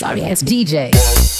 sorry ass DJ.